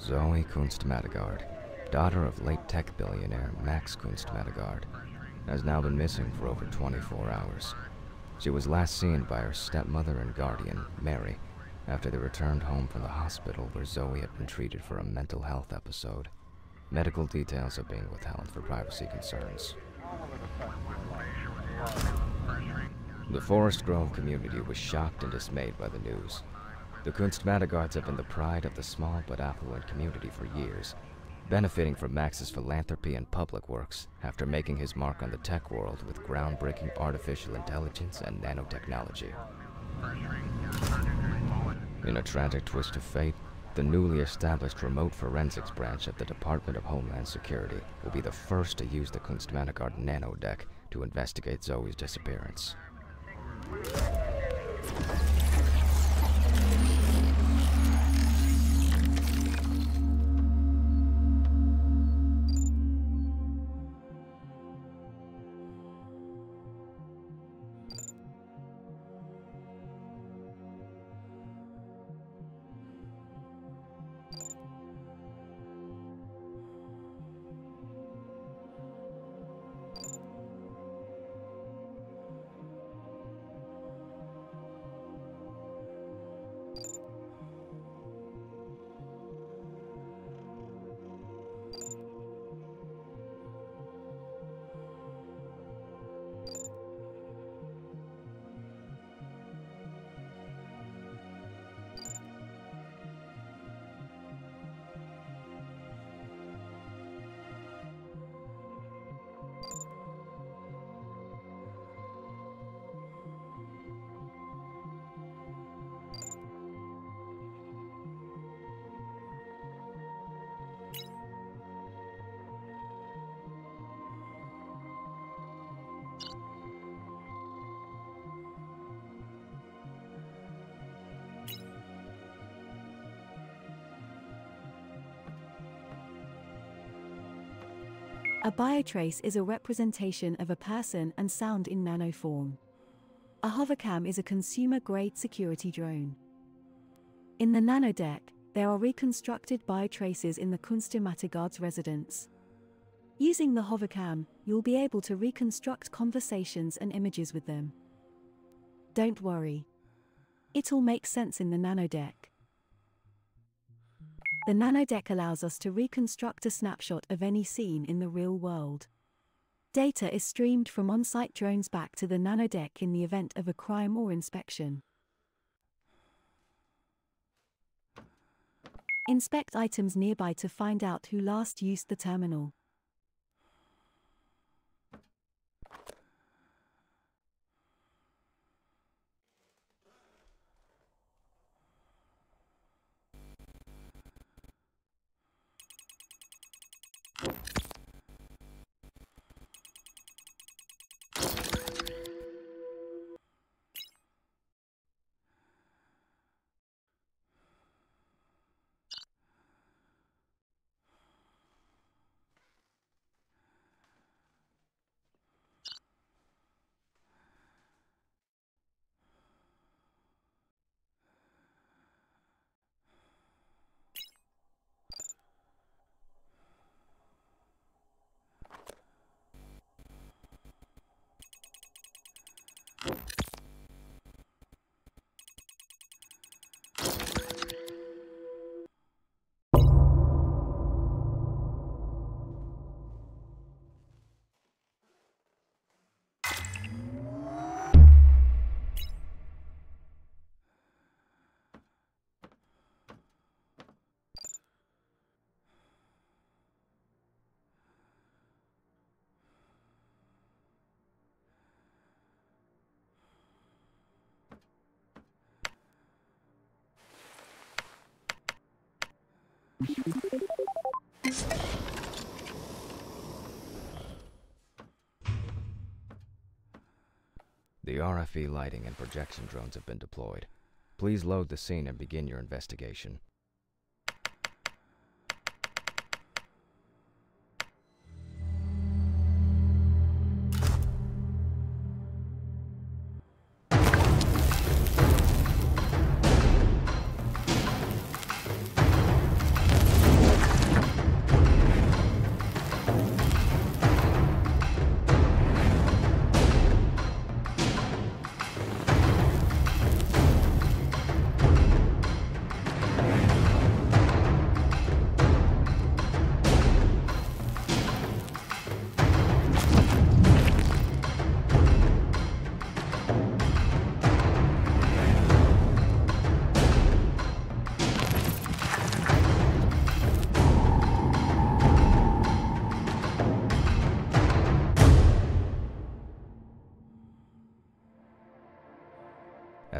Zooey Kunstmatigaard, daughter of late tech billionaire Max Kunstmatigaard, has now been missing for over 24 hours. She was last seen by her stepmother and guardian, Mary, after they returned home from the hospital where Zooey had been treated for a mental health episode. Medical details are being withheld for privacy concerns. The Forest Grove community was shocked and dismayed by the news. The Kunstmatigaards have been the pride of the small but affluent community for years, benefiting from Max's philanthropy and public works after making his mark on the tech world with groundbreaking artificial intelligence and nanotechnology. In a tragic twist of fate, the newly established remote forensics branch of the Department of Homeland Security will be the first to use the Kunstmatigaard nanodeck to investigate Zooey's disappearance. A biotrace is a representation of a person and sound in nano form. A hovercam is a consumer-grade security drone. In the nanodeck, there are reconstructed biotraces in the Kunstmatigaard's residence. Using the hovercam, you'll be able to reconstruct conversations and images with them. Don't worry. It'll make sense in the nanodeck. The nanodeck allows us to reconstruct a snapshot of any scene in the real world. Data is streamed from on-site drones back to the nanodeck in the event of a crime or inspection. Inspect items nearby to find out who last used the terminal. The RFE lighting and projection drones have been deployed. Please load the scene and begin your investigation.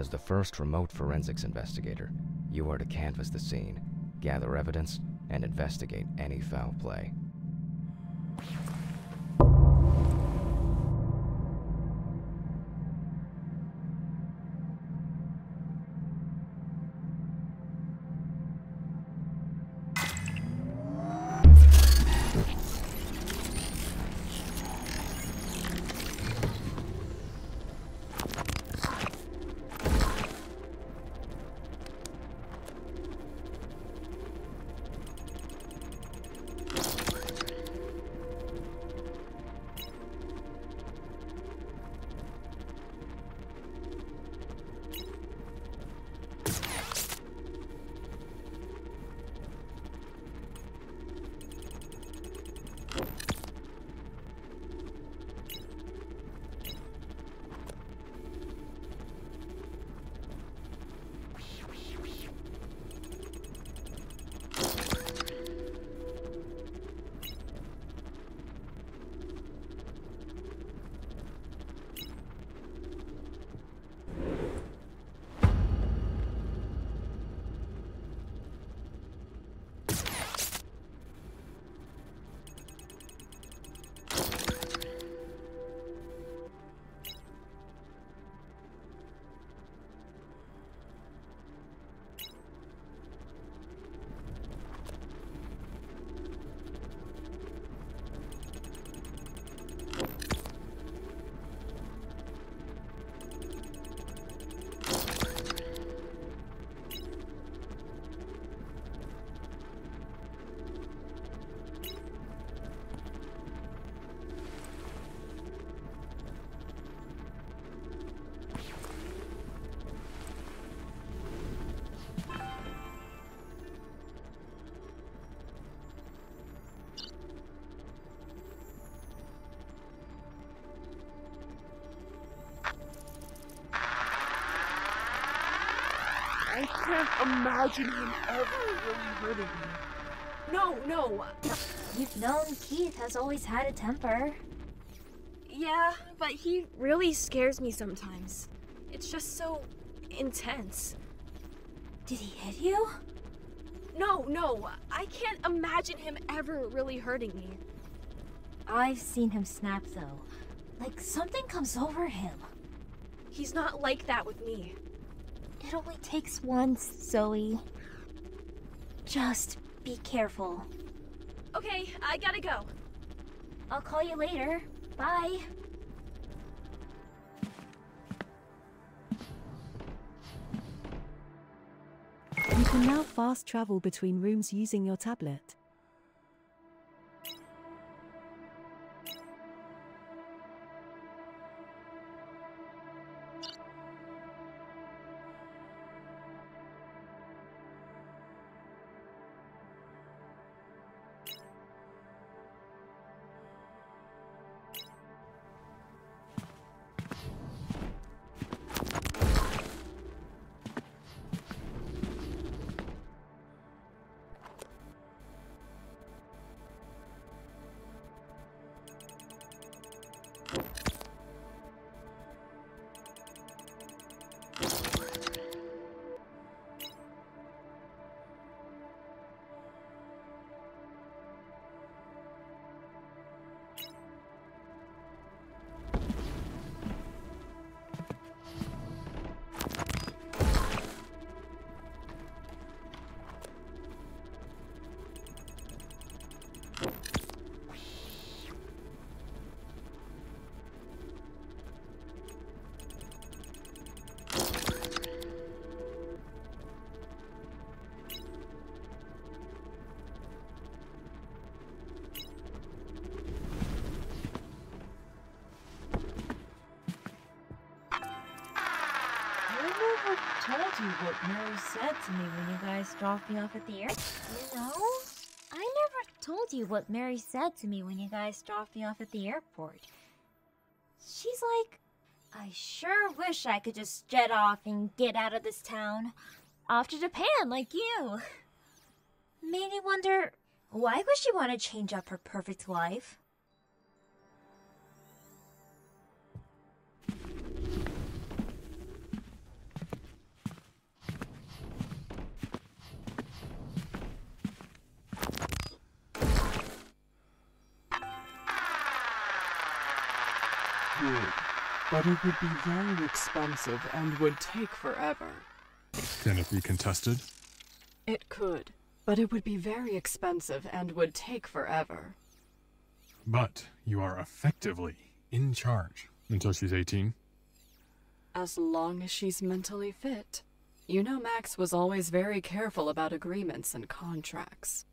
As the first remote forensics investigator, you are to canvass the scene, gather evidence, and investigate any foul play. I can't imagine him ever really hurting me. No. You've known Keith has always had a temper. Yeah, but he really scares me sometimes. It's just so intense. Did he hit you? No. I can't imagine him ever really hurting me. I've seen him snap though. Like something comes over him. He's not like that with me. It only takes once, Zooey. Just be careful. Okay, I gotta go. I'll call you later. Bye. You can now fast travel between rooms using your tablet. What Mary said to me when you guys dropped me off at the airport. I never told you what Mary said to me when you guys dropped me off at the airport. She's like, I sure wish I could just jet off and get out of this town. Off to Japan like you. Made me wonder, why would she want to change up her perfect life? do, but it would be very expensive and would take forever. Can it be contested? It could, but it would be very expensive and would take forever. But you are effectively in charge until she's 18. As long as she's mentally fit. You know, Max was always very careful about agreements and contracts.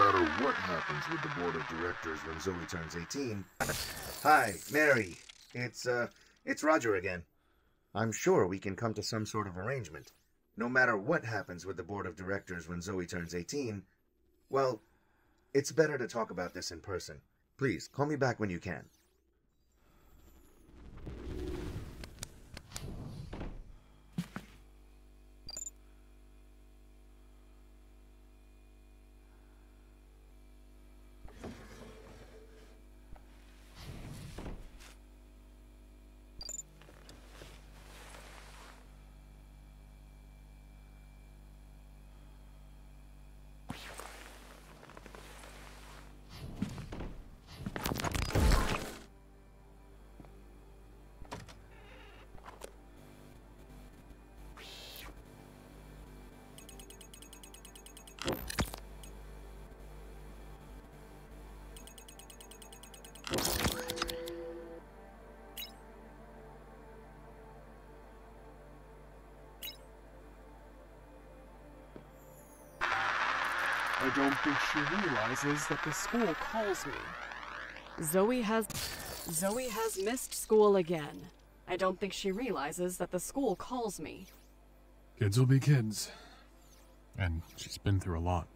matter what happens with the board of directors when Zooey turns 18. Hi, Mary. It's Roger again. I'm sure we can come to some sort of arrangement. No matter what happens with the board of directors when Zooey turns 18, well, it's better to talk about this in person. Please, call me back when you can. I don't think she realizes that the school calls me. Zooey has missed school again. I don't think she realizes that the school calls me. Kids will be kids. And she's been through a lot.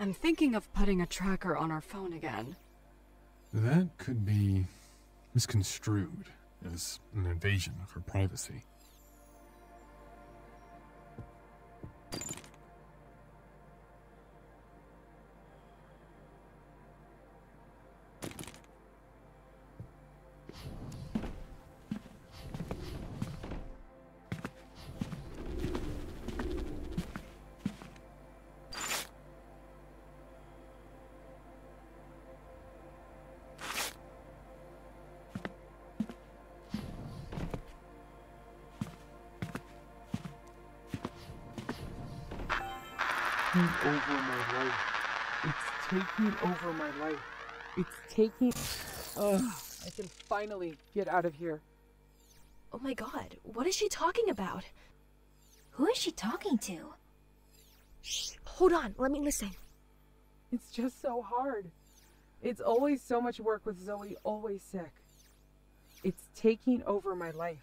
I'm thinking of putting a tracker on our phone again. That could be misconstrued as an invasion of her privacy. Taking... Ugh, I can finally get out of here. Oh my god, what is she talking about? Who is she talking to? Shh, hold on, let me listen. It's just so hard. It's always so much work with Zooey, always sick. It's taking over my life.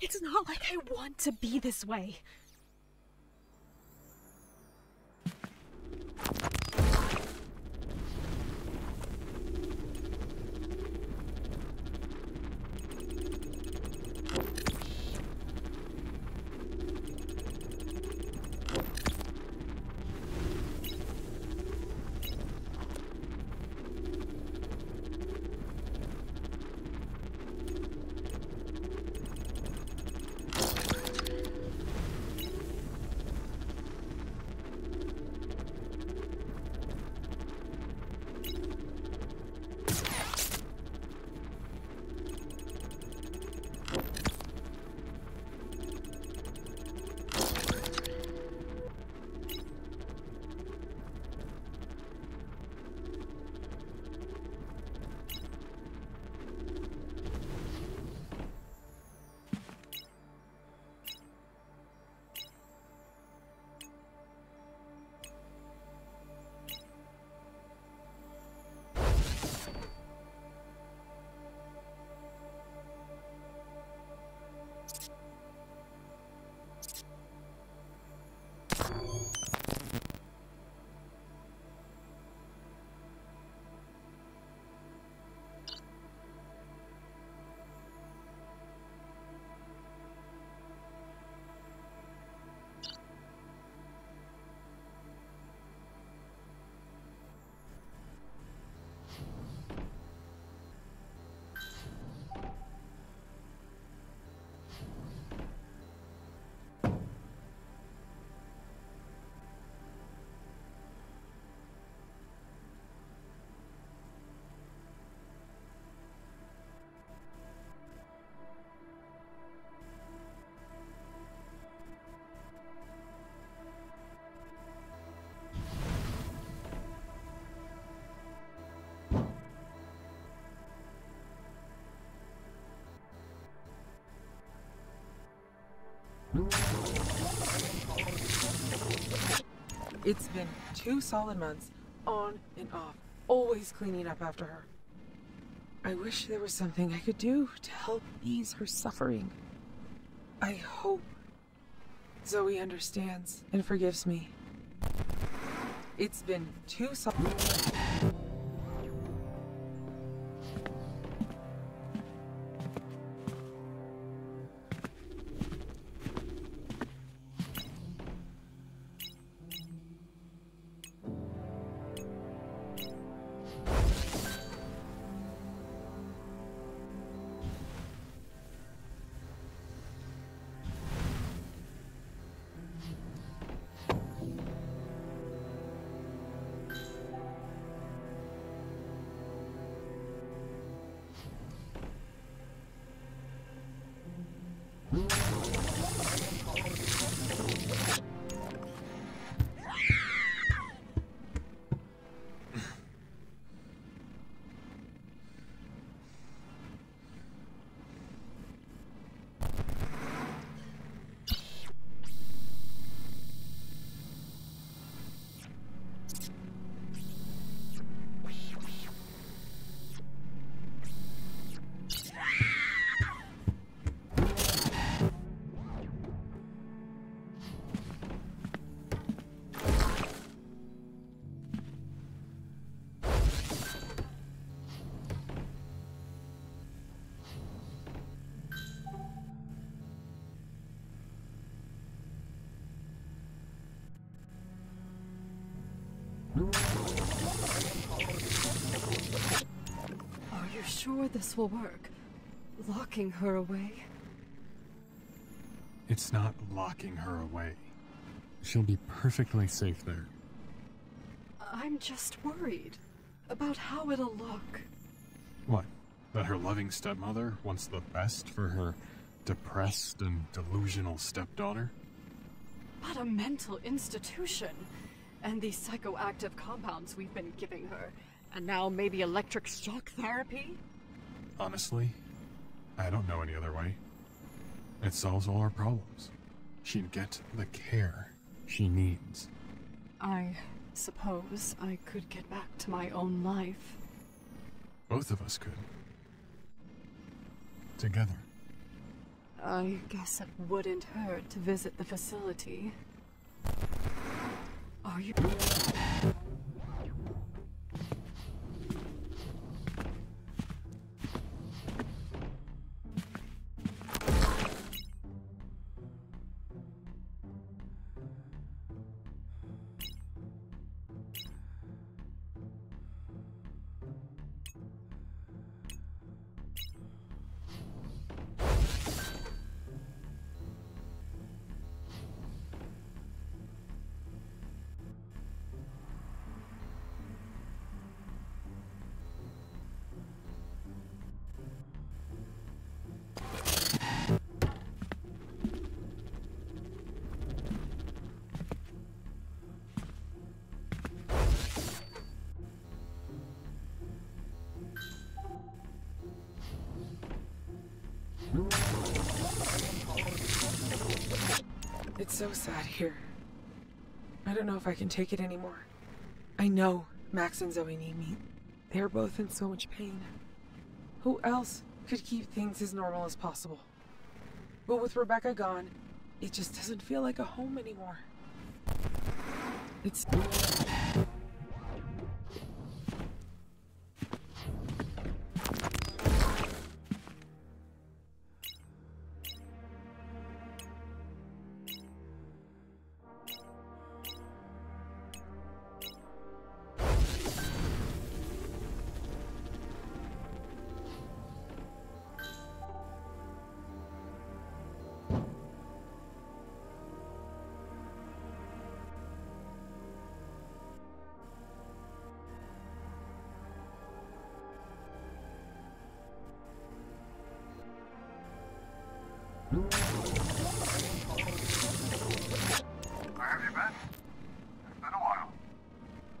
It's not like I want to be this way. It's been 2 solid months, on and off, always cleaning up after her. I wish there was something I could do to help ease her suffering. I hope Zooey understands and forgives me. It's been 2 solid months. Sure, this will work. Locking her away. It's not locking her away. She'll be perfectly safe there. I'm just worried about how it'll look. What? That her loving stepmother wants the best for her depressed and delusional stepdaughter? But a mental institution, and these psychoactive compounds we've been giving her, and now maybe electric shock therapy? Honestly, I don't know any other way. It solves all our problems. She'd get the care she needs. I suppose I could get back to my own life. Both of us could. Together. I guess it wouldn't hurt to visit the facility. Are you... It's so sad here. I don't know if I can take it anymore. I know Max and Zooey need me. They're both in so much pain. Who else could keep things as normal as possible? But with Rebecca gone, it just doesn't feel like a home anymore. It's...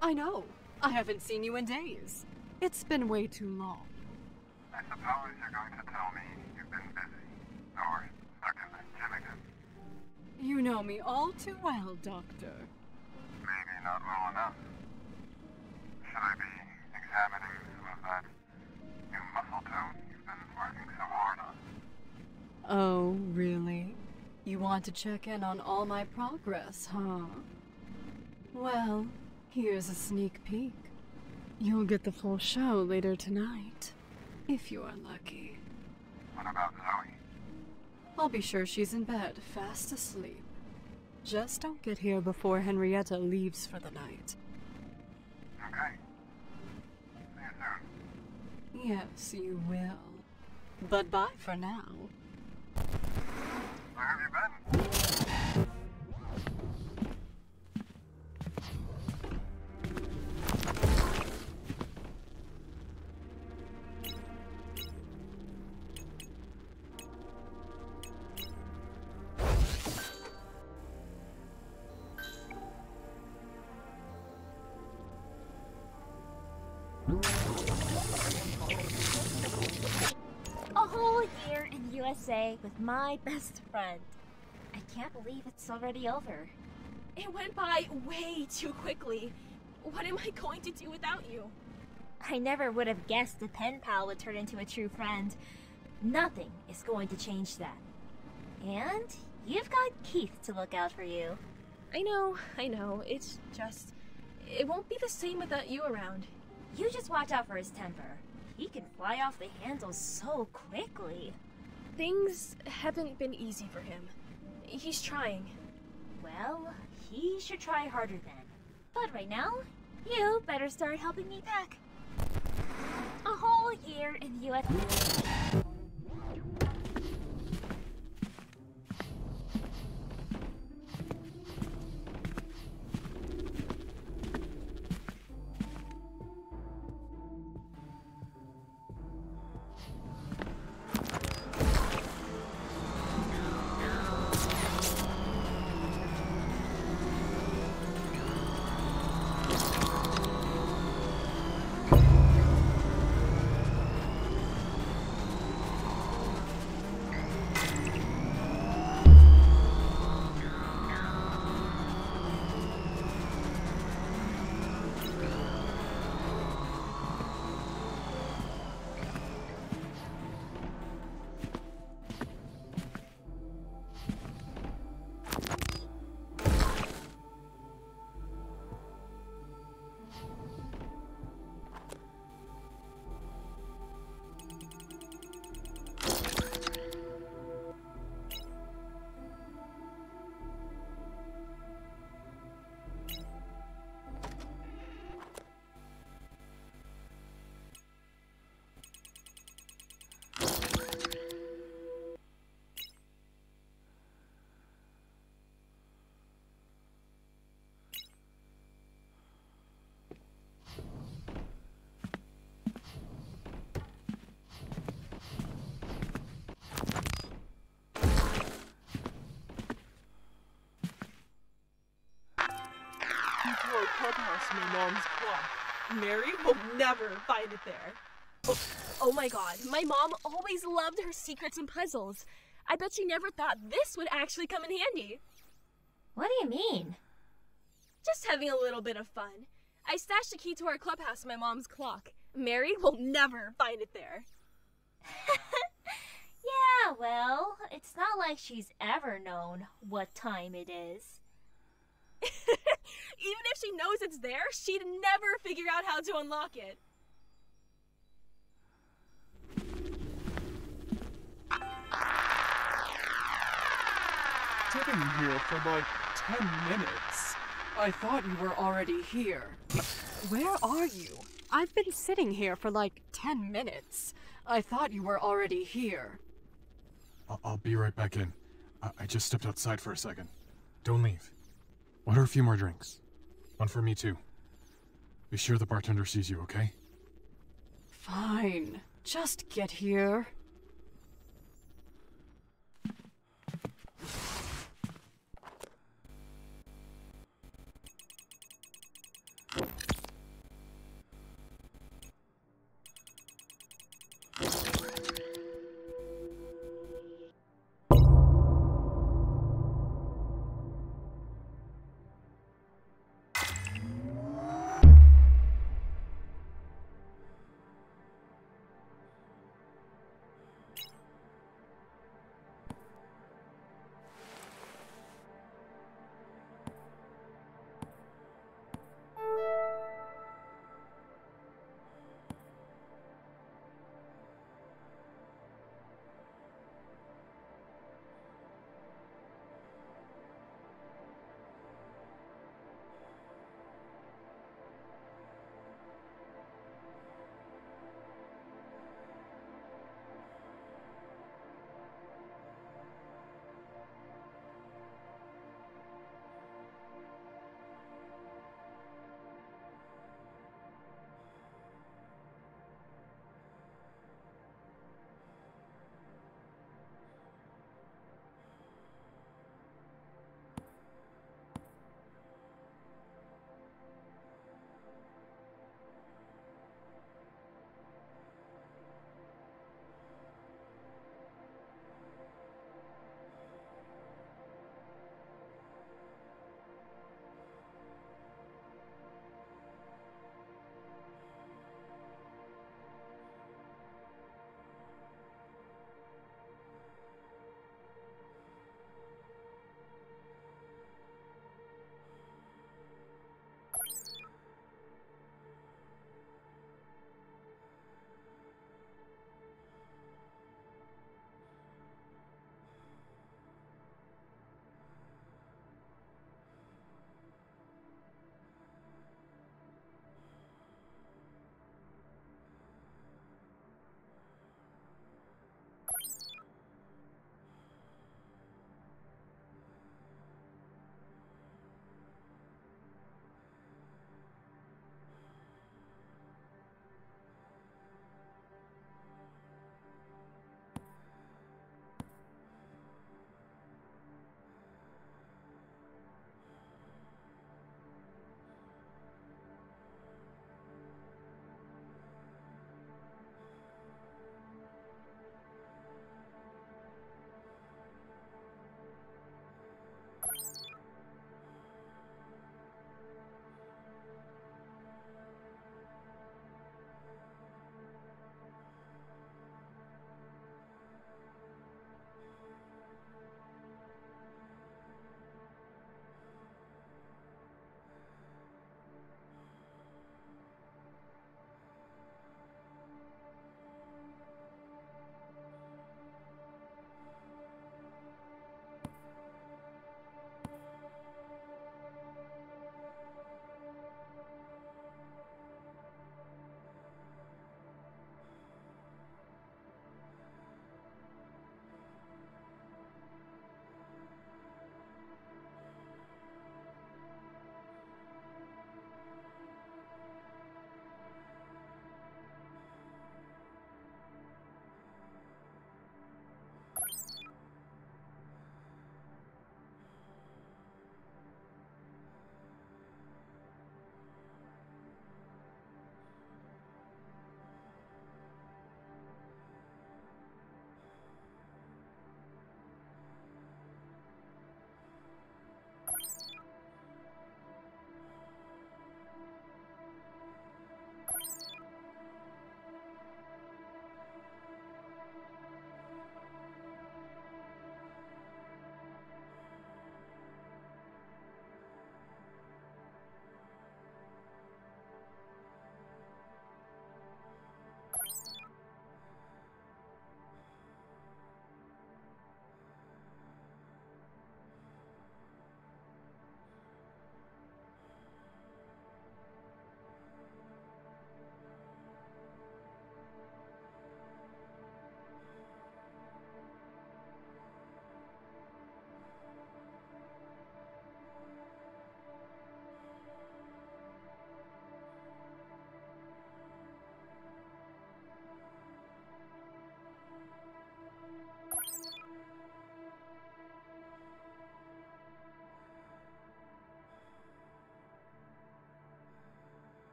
I know. I haven't seen you in days. It's been way too long. I suppose you're going to tell me you've been busy, or stuck in the gym again. You know me all too well, Doctor. Maybe not well enough. Should I be examining some of that new muscle tone you've been working so hard on? Oh, really? You want to check in on all my progress, huh? Well, here's a sneak peek. You'll get the full show later tonight, if you are lucky. What about Zoe? I'll be sure she's in bed, fast asleep. Just don't get here before Henrietta leaves for the night. Okay. See you soon. Yes, you will. But bye for now. Where have you been? With my best friend. I can't believe it's already over. It went by way too quickly. What am I going to do without you? I never would have guessed a pen pal would turn into a true friend. Nothing is going to change that. And you've got Keith to look out for you. I know. It's just... it won't be the same without you around. You just watch out for his temper. He can fly off the handle so quickly. Things haven't been easy for him. He's trying. Well, he should try harder then. But right now, you better start helping me pack. A whole year in the U.S. Mom's clock. Mary will never find it there. Oh my god, my mom always loved her secrets and puzzles. I bet she never thought this would actually come in handy. What do you mean? Just having a little bit of fun. I stashed the key to our clubhouse in my mom's clock. Mary will never find it there. Yeah, well, it's not like she's ever known what time it is. Even if she knows it's there, she'd never figure out how to unlock it. Sitting here for like 10 minutes. I thought you were already here. Where are you? I've been sitting here for like 10 minutes. I thought you were already here. I'll be right back in. I just stepped outside for a second. Don't leave. Order a few more drinks. One for me, too. Be sure the bartender sees you, okay? Fine. Just get here.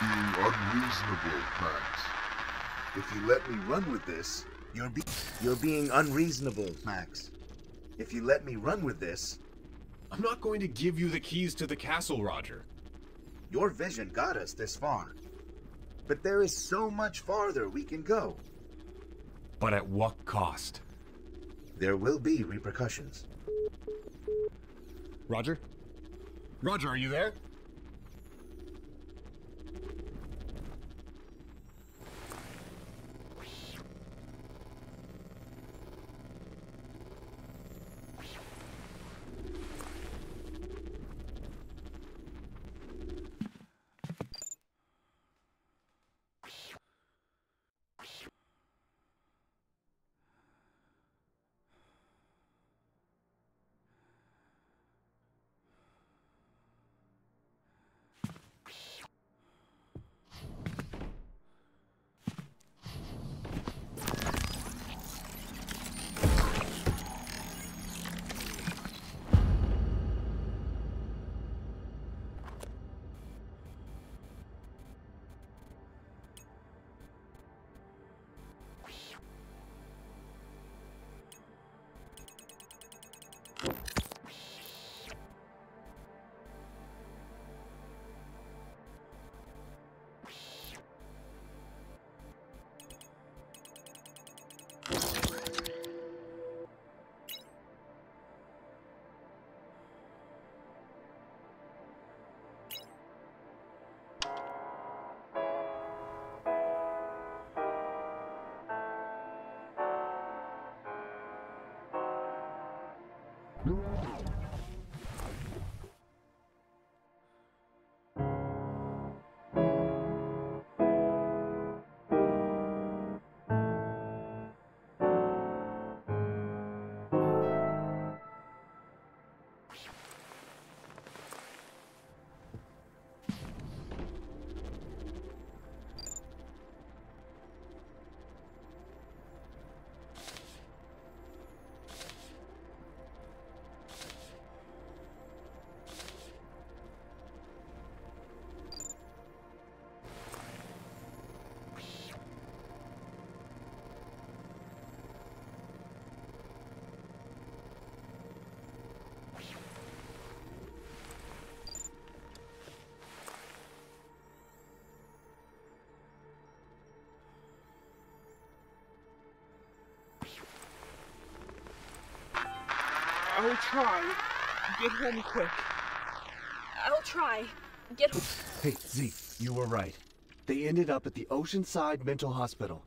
being unreasonable, Max. If you let me run with this, you're being unreasonable, Max. If you let me run with this... I'm not going to give you the keys to the castle, Roger. Your vision got us this far. But there is so much farther we can go. But at what cost? There will be repercussions. Roger? Roger, are you there? I'll try. Get home quick. I'll try. Get home. Hey, Z, you were right. They ended up at the Oceanside Mental Hospital.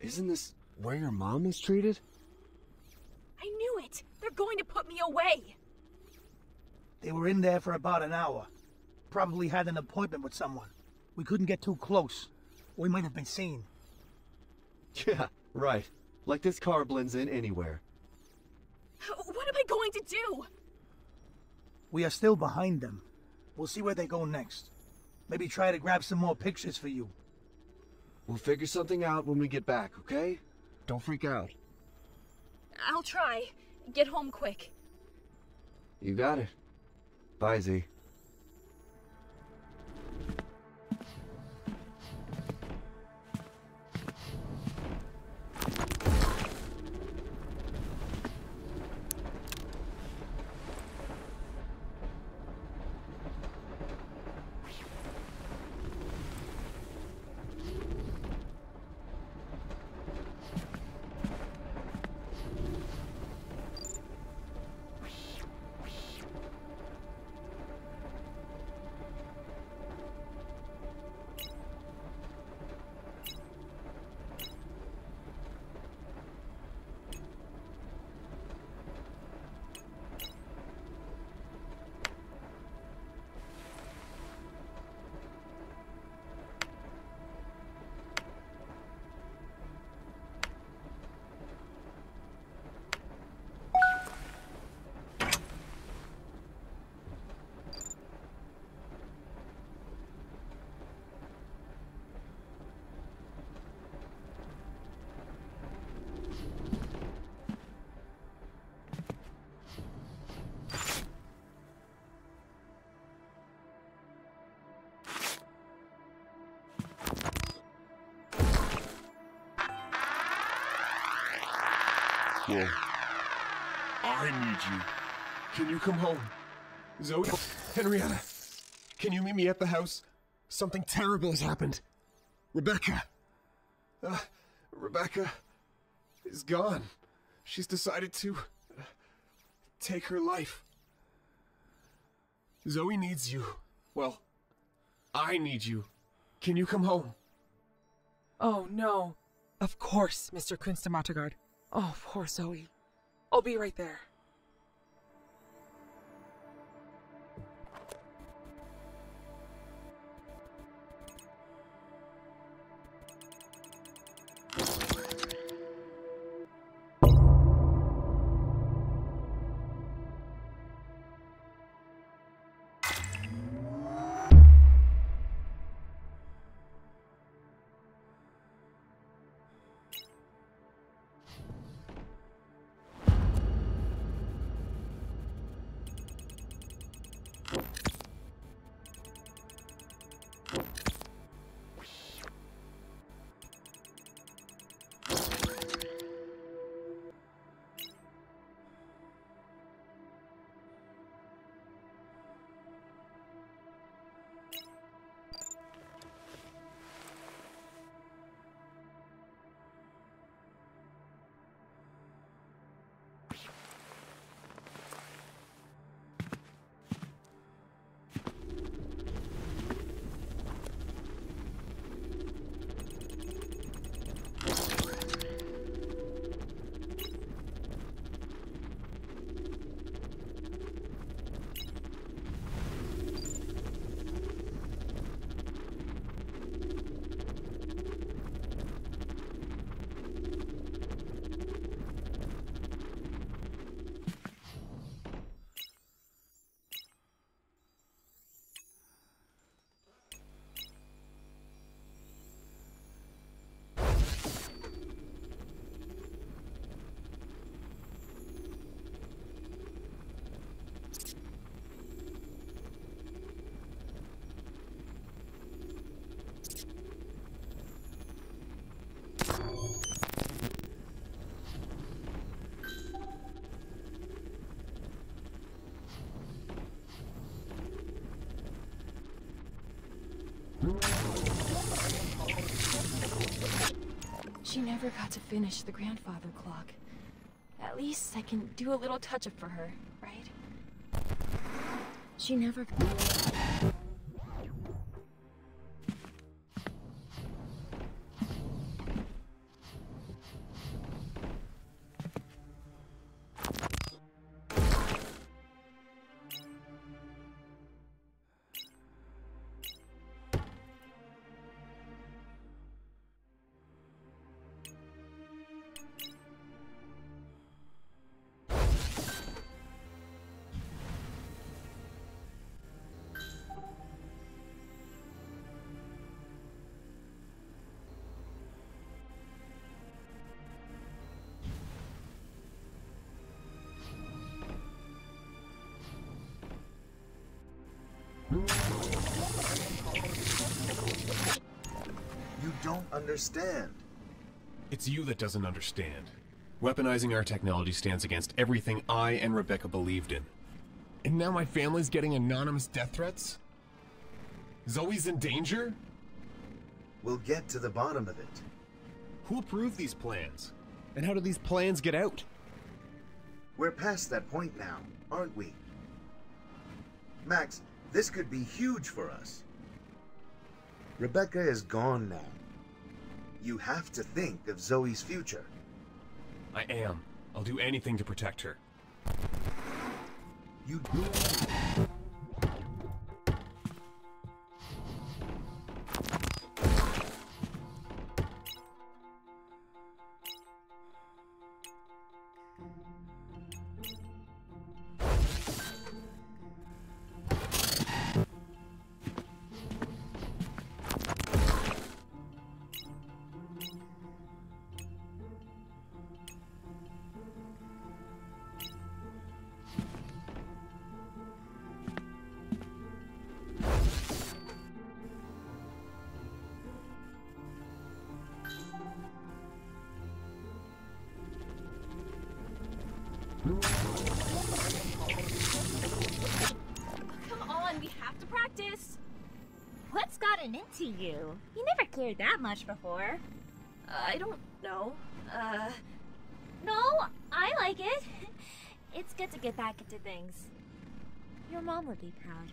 Isn't this where your mom is treated? I knew it! They're going to put me away! They were in there for about an hour. Probably had an appointment with someone. We couldn't get too close. We might have been seen. Yeah, right. Like this car blends in anywhere. To do? We are still behind them. We'll see where they go next. Maybe try to grab some more pictures for you. We'll figure something out when we get back, okay? Don't freak out. I'll try. Get home quick. You got it. Bye, Z. Well, I need you. Can you come home? Zoe? Henrietta, can you meet me at the house? Something terrible has happened. Rebecca. Rebecca is gone. She's decided to take her life. Zoe needs you. Well, I need you. Can you come home? Oh, no. Of course, Mr. Kunstmatigaard. Oh, poor Zoe. I'll be right there. She never got to finish the grandfather clock. At least I can do a little touch-up for her, right? She never... You don't understand. It's you that doesn't understand. Weaponizing our technology stands against everything I and Rebecca believed in. And now my family's getting anonymous death threats? Zoe's in danger? We'll get to the bottom of it. Who approved these plans? And how do these plans get out? We're past that point now, aren't we? Max, this could be huge for us. Rebecca is gone now. You have to think of Zoe's future. I am. I'll do anything to protect her. You do. practice. What's gotten into you? You never cared that much before. I don't know. No, I like it. It's good to get back into things. Your mom would be proud.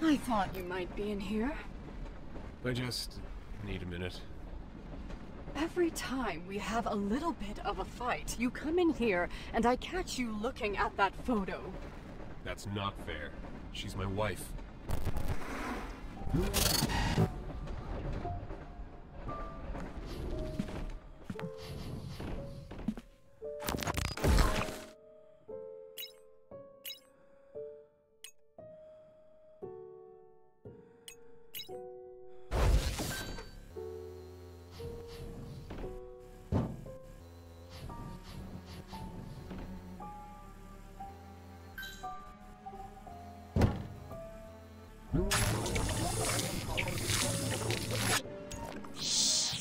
I thought you might be in here. I just need a minute. Every time we have a little bit of a fight, you come in here and I catch you looking at that photo. That's not fair. She's my wife.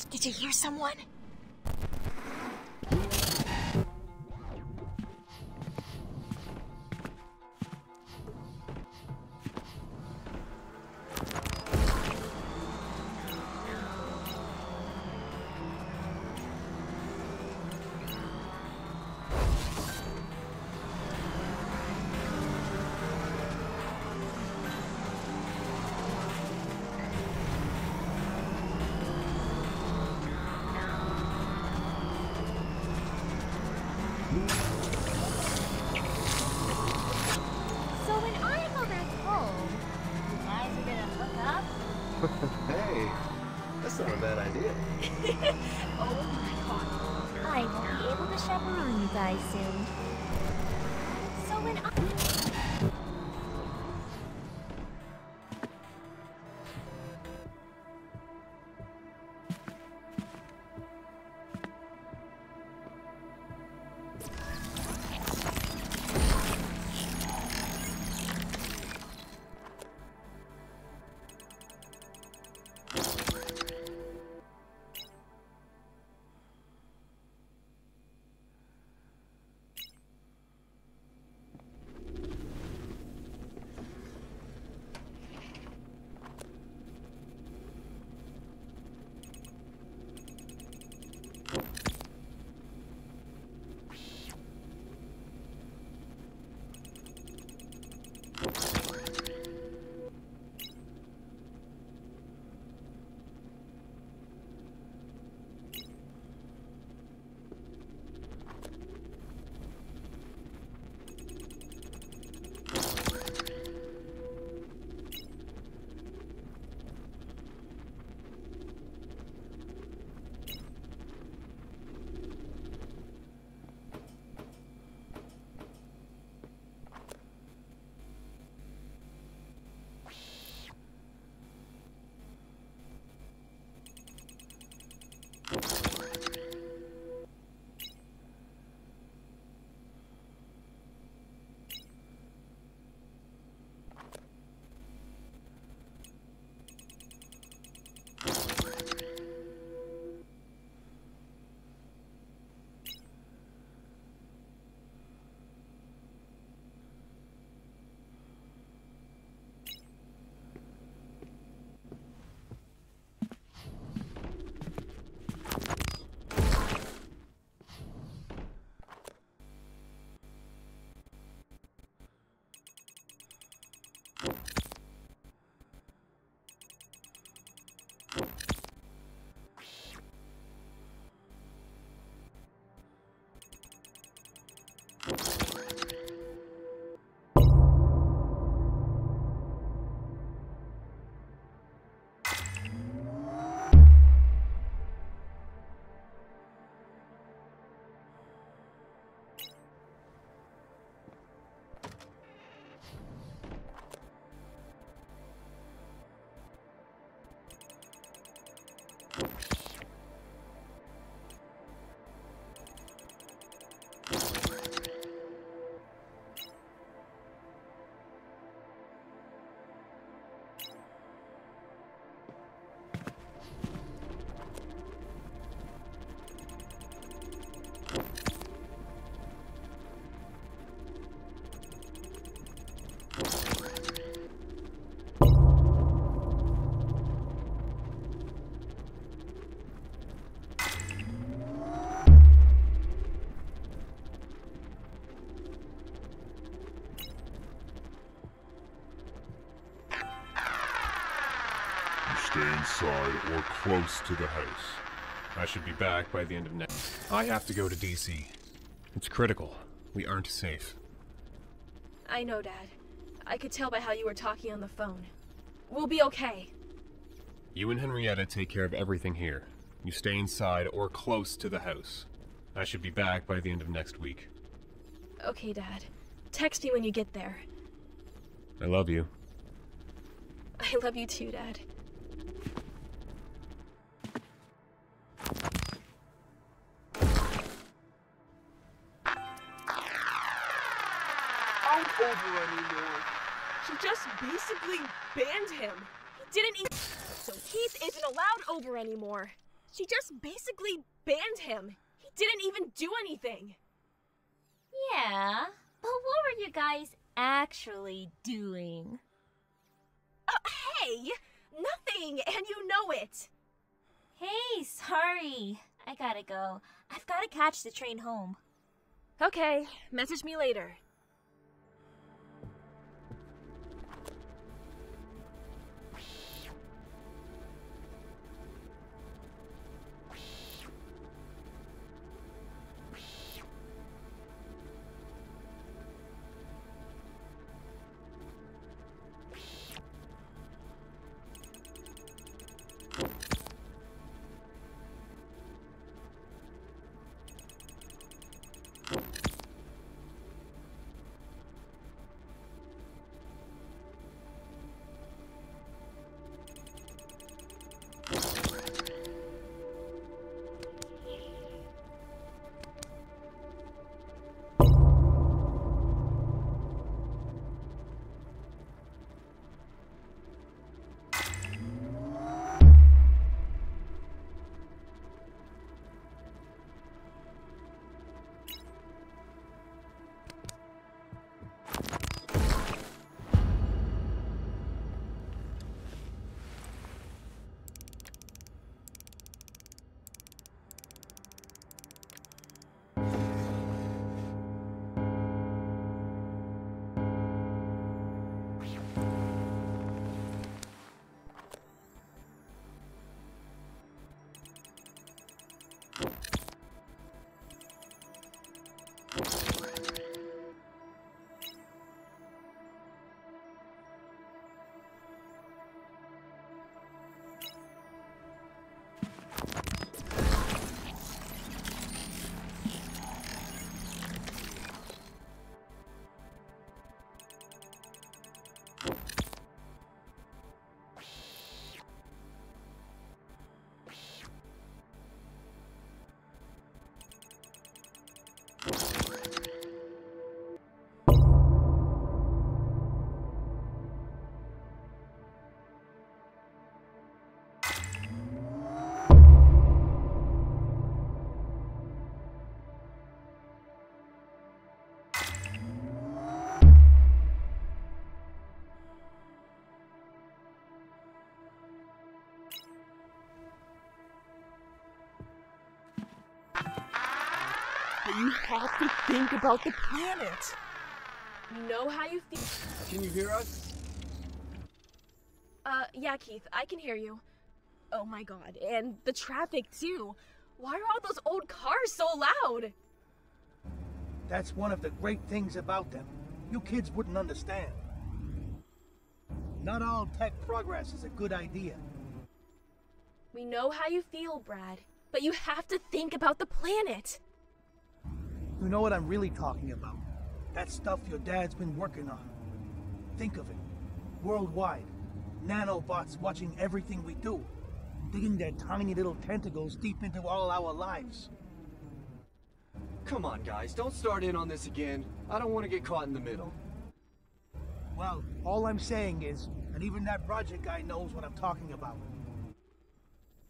Did you hear someone? Or close to the house. I should be back by the end of next. I have to go to DC. It's critical. We aren't safe. I know, Dad. I could tell by how you were talking on the phone. We'll be okay. You and Henrietta take care of everything here. You stay inside or close to the house. I should be back by the end of next week. Okay, Dad. Text me when you get there. I love you. I love you too, Dad. Basically banned him. He didn't even... So Keith isn't allowed over anymore. She just basically banned him. He didn't even do anything. Yeah, but what were you guys actually doing? Hey! Nothing, and you know it! Hey, sorry. I gotta go. I've gotta catch the train home. Okay, message me later. You have to think about the planet. You know how you feel. Can you hear us? Yeah, Keith, I can hear you. Oh my god, and the traffic too. Why are all those old cars so loud? That's one of the great things about them. You kids wouldn't understand. Not all tech progress is a good idea. We know how you feel, Brad, but you have to think about the planet. You know what I'm really talking about. That stuff your dad's been working on. Think of it. Worldwide. Nanobots watching everything we do. digging their tiny little tentacles deep into all our lives. Come on, guys, don't start in on this again. I don't want to get caught in the middle. Well, all I'm saying is, and even that Roger guy knows what I'm talking about.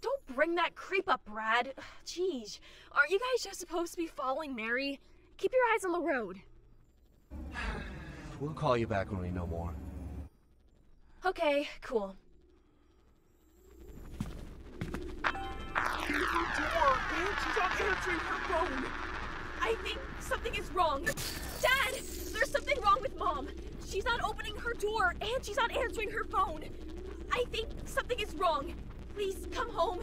Don't bring that creep up, Brad. Jeez, aren't you guys just supposed to be following Mary? Keep your eyes on the road. We'll call you back when we know more. Okay, cool. She's not answering her phone. I think something is wrong. Dad, there's something wrong with Mom. She's not opening her door, and she's not answering her phone. I think something is wrong. Please, come home.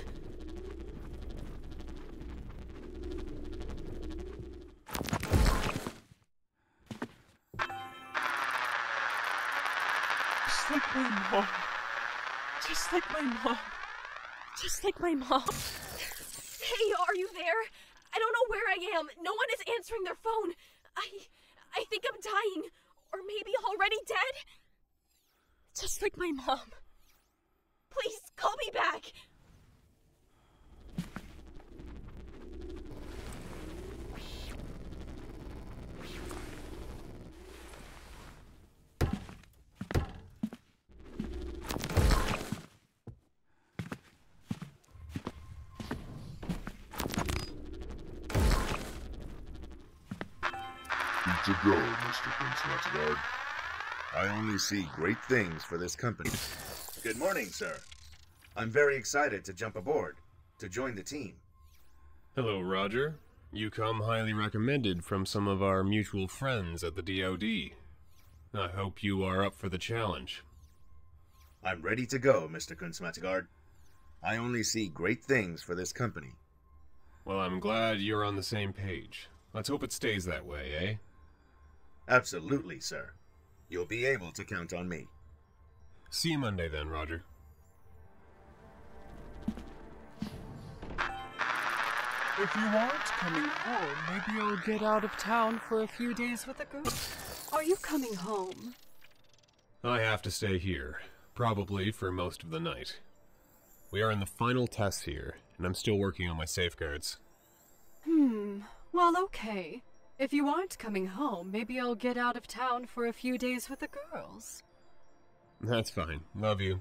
Just like my mom. Just like my mom. Just like my mom. Hey, are you there? I don't know where I am. No one is answering their phone. I think I'm dying. Or maybe already dead? Just like my mom. Please, call me back! To go, Mr. Kunstmatigaard. I only see great things for this company. Good morning, sir. I'm very excited to jump aboard, to join the team. Hello, Roger. You come highly recommended from some of our mutual friends at the DOD. I hope you are up for the challenge. I'm ready to go, Mr. Kunstmatigaard. I only see great things for this company. Well, I'm glad you're on the same page. Let's hope it stays that way, eh? Absolutely, sir. You'll be able to count on me. See you Monday then, Roger. If you aren't coming home, maybe I'll get out of town for a few days with the girls. Are you coming home? I have to stay here, probably for most of the night. We are in the final tests here, and I'm still working on my safeguards. Well, okay. If you aren't coming home, maybe I'll get out of town for a few days with the girls. That's fine. Love you.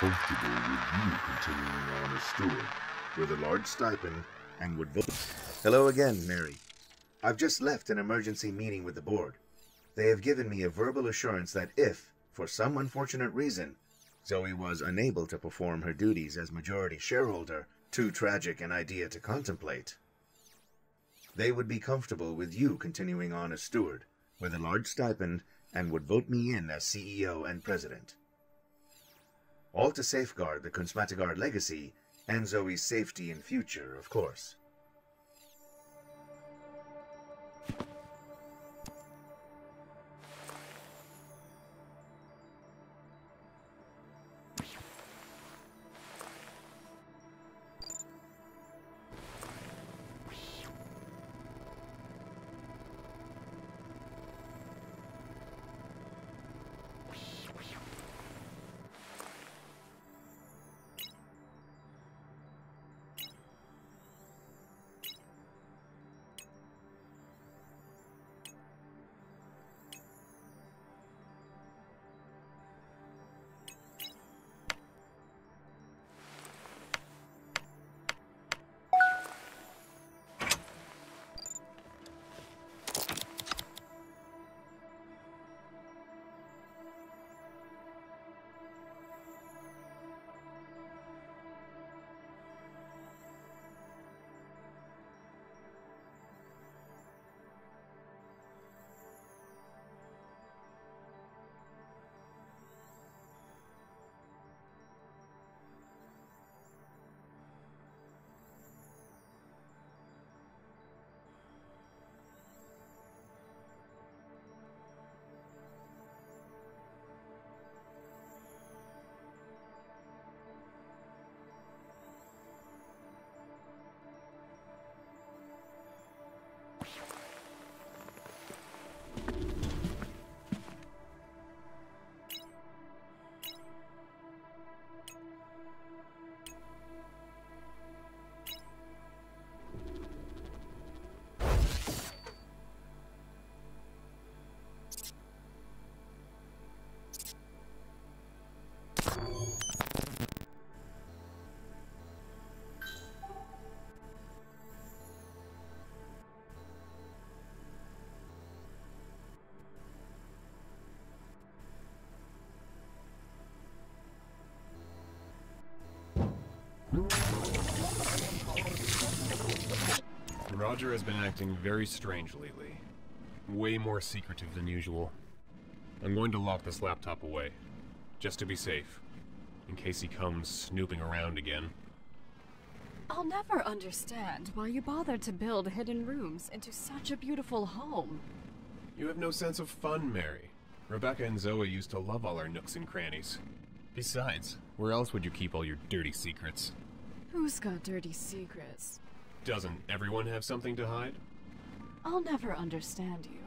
Comfortable with you continuing on as steward, with a large stipend, and would vote. Hello again, Mary. I've just left an emergency meeting with the board. They have given me a verbal assurance that if, for some unfortunate reason, Zooey was unable to perform her duties as majority shareholder, too tragic an idea to contemplate, they would be comfortable with you continuing on as steward, with a large stipend, and would vote me in as CEO and president. All to safeguard the Kunstmatigaard legacy and Zooey's safety in future, of course. Roger has been acting very strange lately. Way more secretive than usual. I'm going to lock this laptop away, just to be safe, in case he comes snooping around again. I'll never understand why you bothered to build hidden rooms into such a beautiful home. You have no sense of fun, Mary. Rebecca and Zooey used to love all our nooks and crannies. Besides, where else would you keep all your dirty secrets? Who's got dirty secrets? Doesn't everyone have something to hide? I'll never understand you.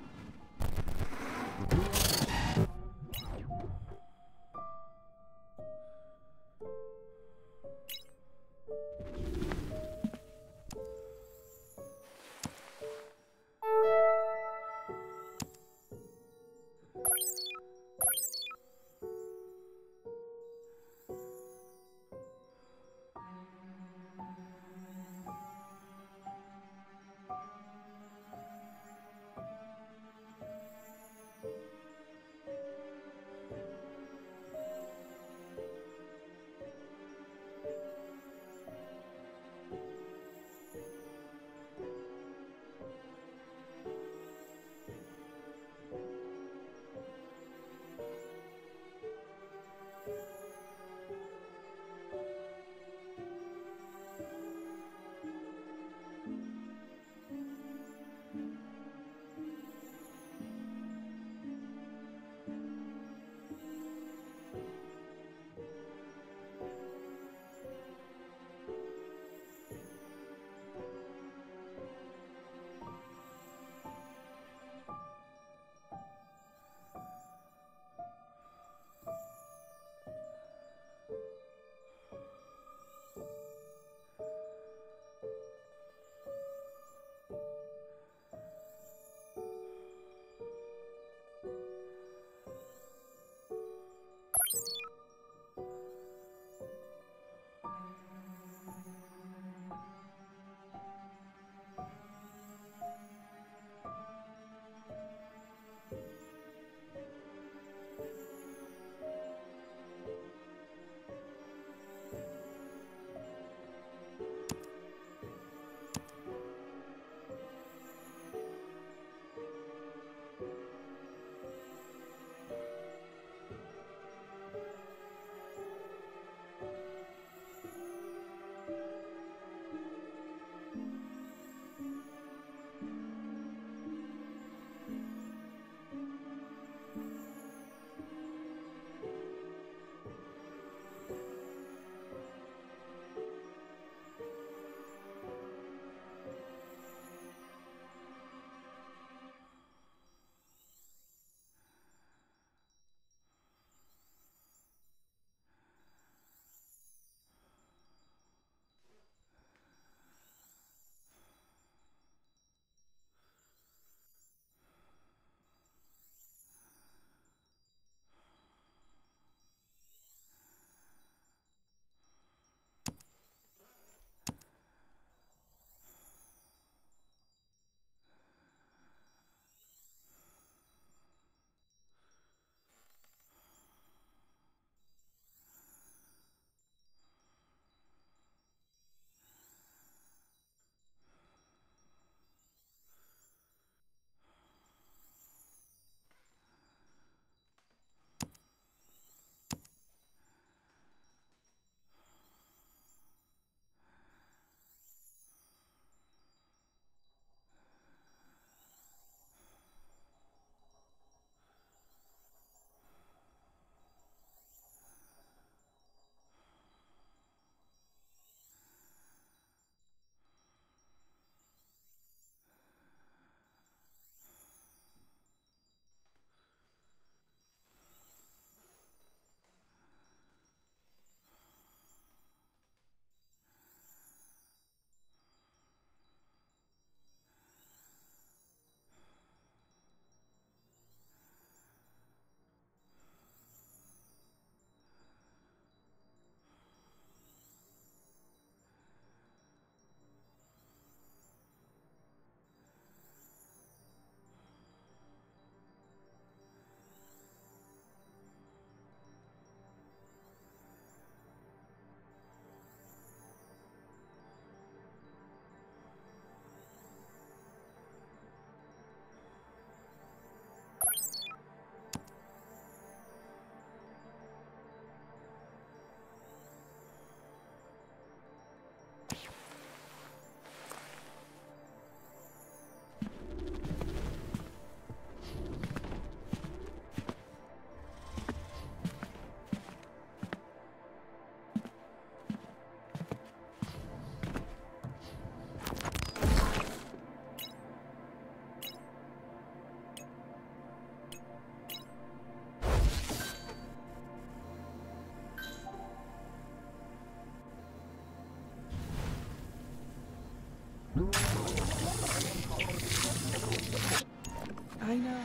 I know,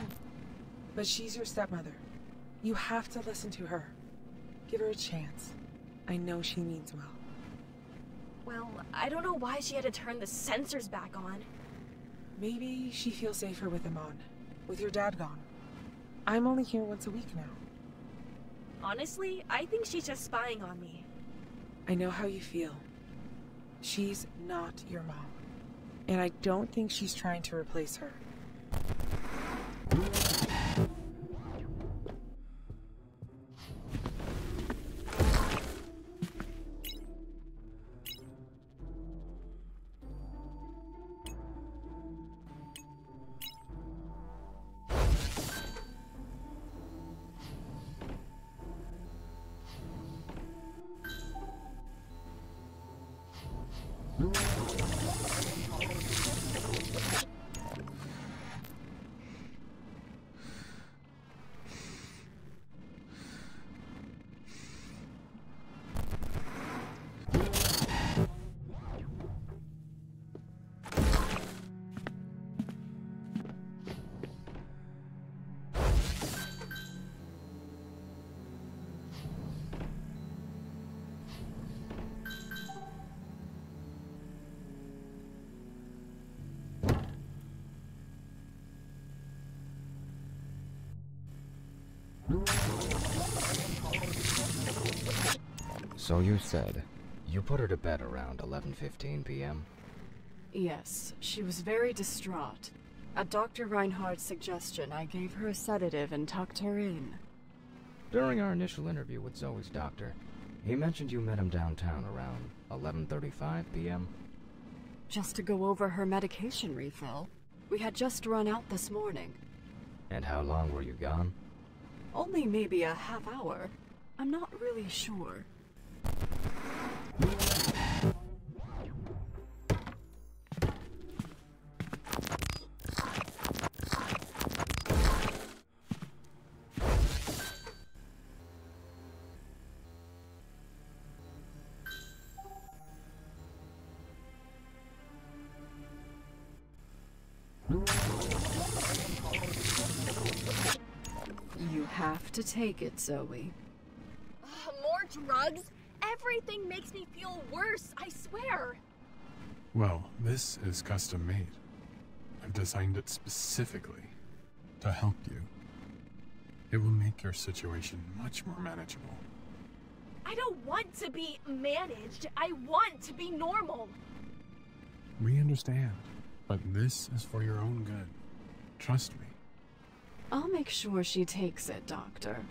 but she's your stepmother. You have to listen to her. Give her a chance. I know she means well. Well, I don't know why she had to turn the sensors back on. Maybe she feels safer with them on, with your dad gone. I'm only here once a week now. Honestly, I think she's just spying on me. I know how you feel. She's not your mom. And I don't think she's trying to replace her. So you said, you put her to bed around 11:15 p.m.? Yes, she was very distraught. At Dr. Reinhardt's suggestion, I gave her a sedative and tucked her in. During our initial interview with Zoe's doctor, he mentioned you met him downtown around 11:35 p.m. Just to go over her medication refill. We had just run out this morning. And how long were you gone? Only maybe a half hour. I'm not really sure. You have to take it, Zoe. More drugs? Everything makes me feel worse, I swear! Well, this is custom-made. I've designed it specifically to help you. It will make your situation much more manageable. I don't want to be managed. I want to be normal. We understand, but this is for your own good. Trust me. I'll make sure she takes it, Doctor.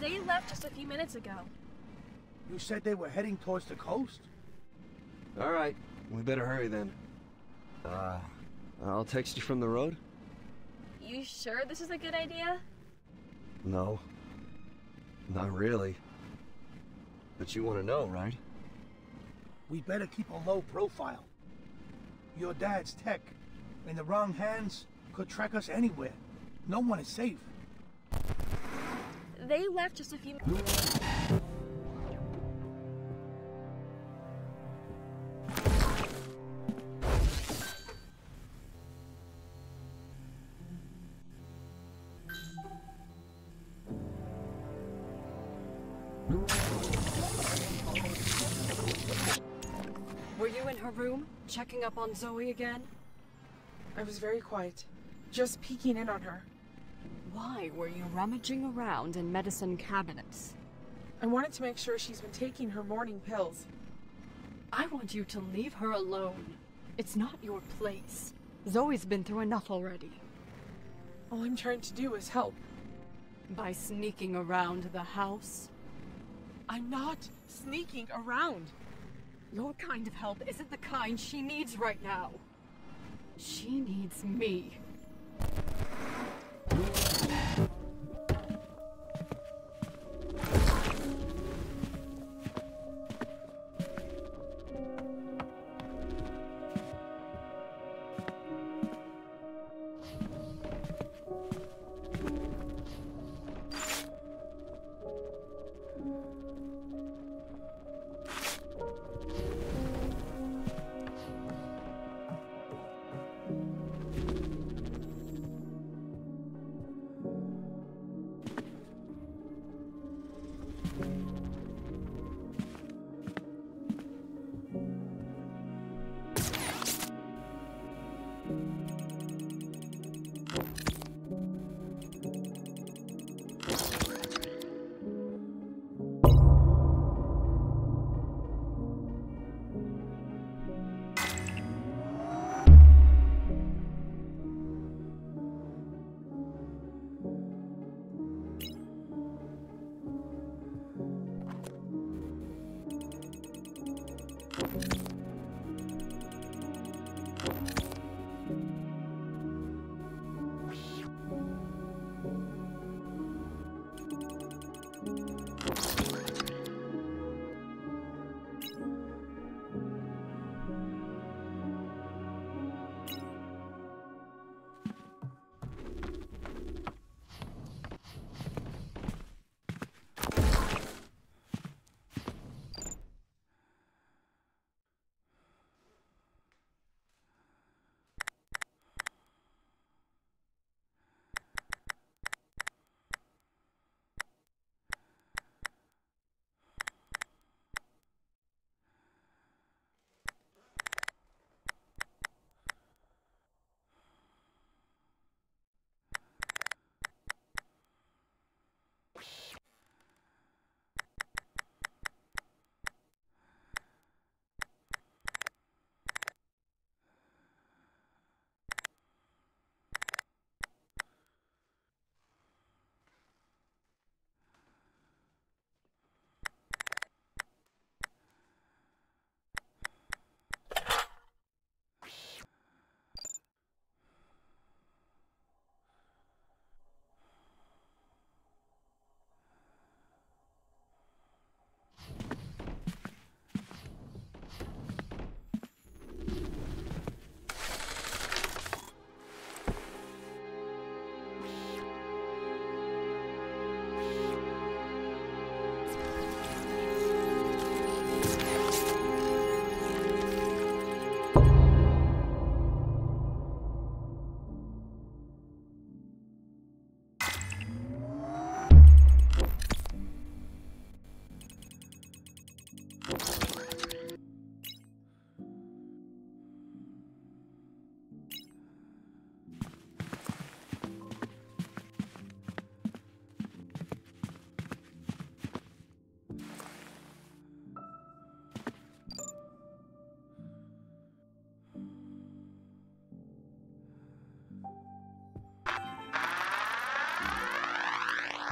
They left just a few minutes ago. You said they were heading towards the coast? All right, we better hurry then. I'll text you from the road? You sure this is a good idea? No, not really. But you want to know, right? We better keep a low profile. Your dad's tech, in the wrong hands, could track us anywhere. No one is safe. They left just a few minutes. Were you in her room, checking up on Zoe again? I was very quiet, just peeking in on her. Why were you rummaging around in medicine cabinets? I wanted to make sure she's been taking her morning pills. I want you to leave her alone. It's not your place. Zoe's been through enough already. All I'm trying to do is help. By sneaking around the house? I'm not sneaking around. Your kind of help isn't the kind she needs right now. She needs me.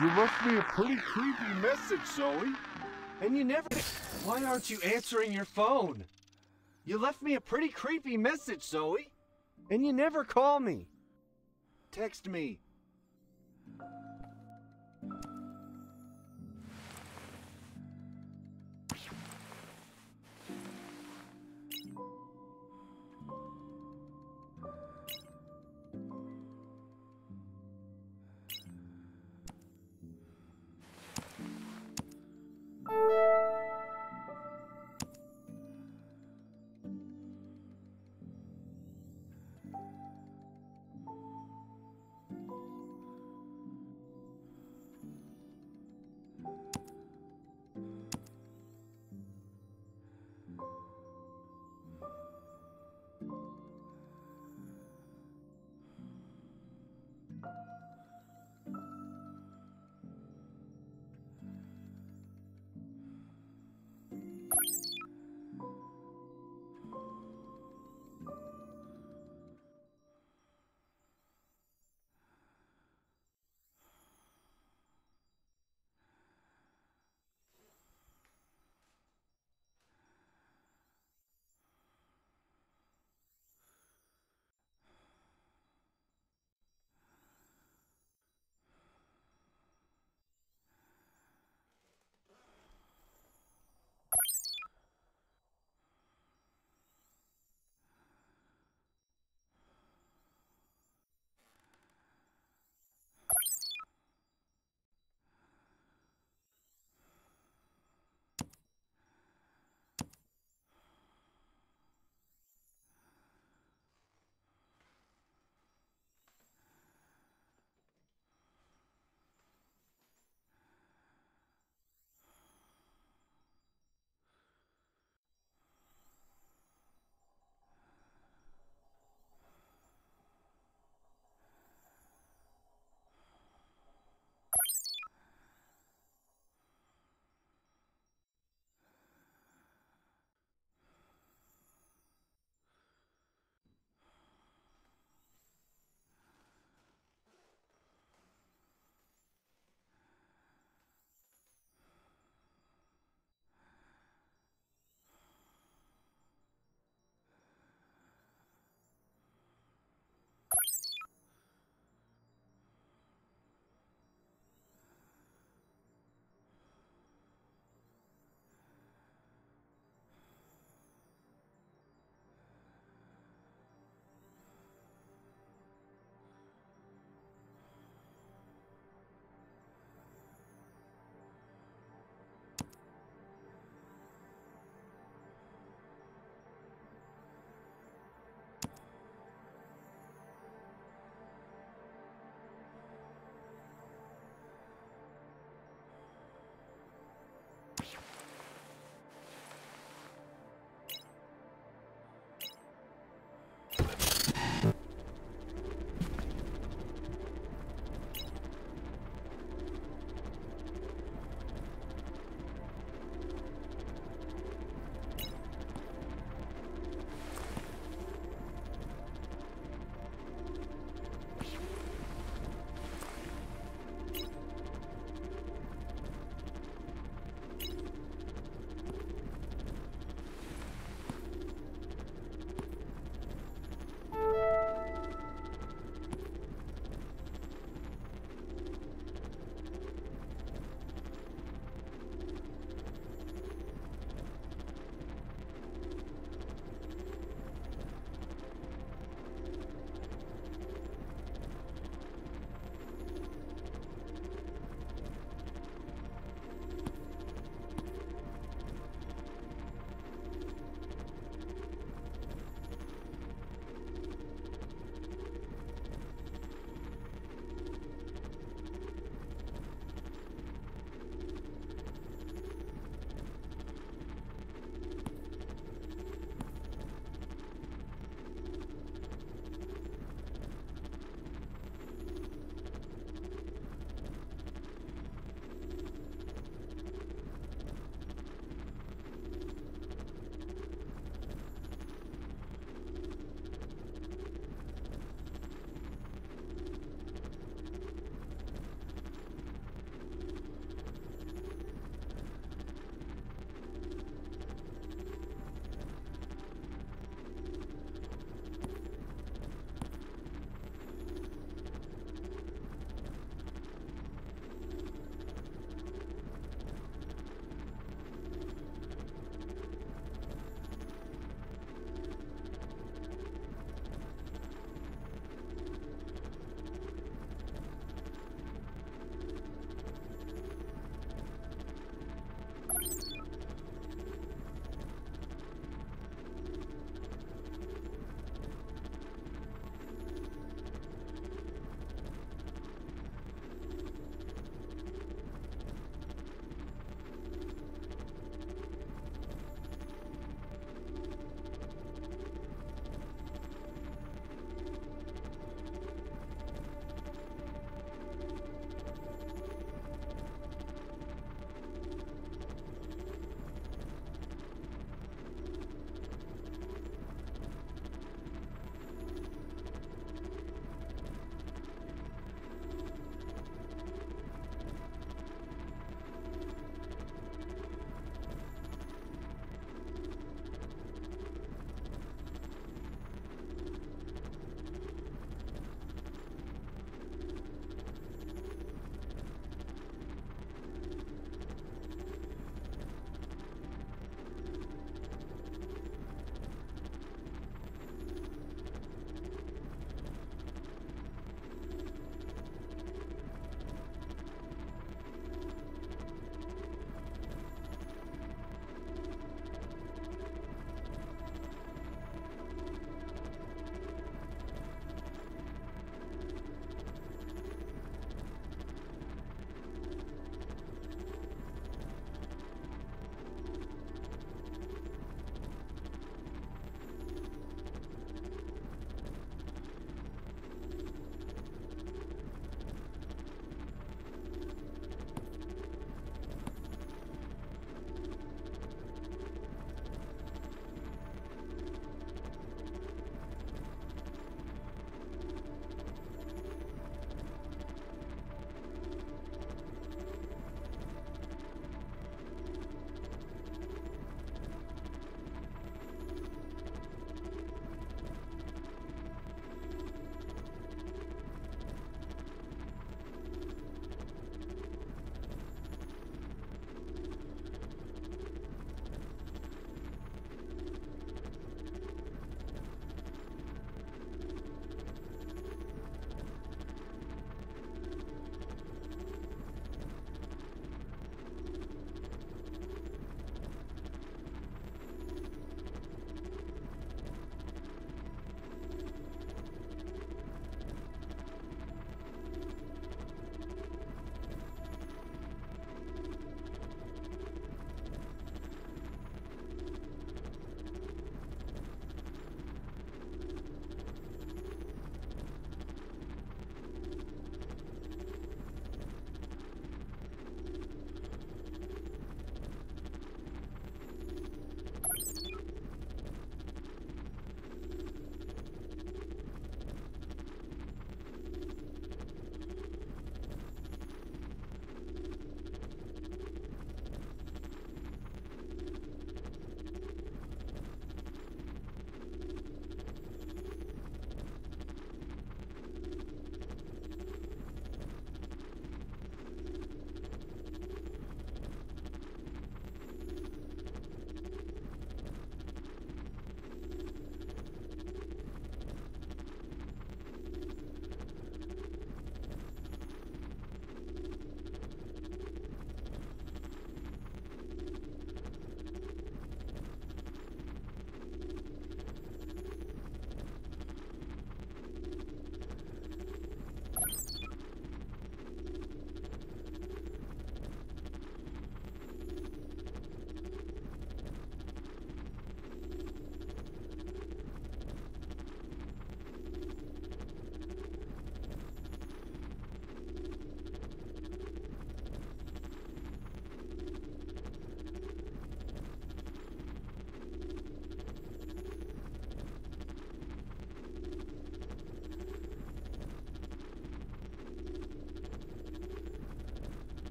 You left me a pretty creepy message, Zooey. And you never... Why aren't you answering your phone? You left me a pretty creepy message, Zooey. And you never call me. Text me.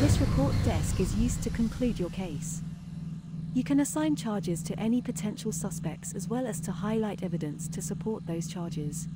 This report desk is used to conclude your case. You can assign charges to any potential suspects as well as to highlight evidence to support those charges.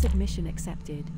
Submission accepted.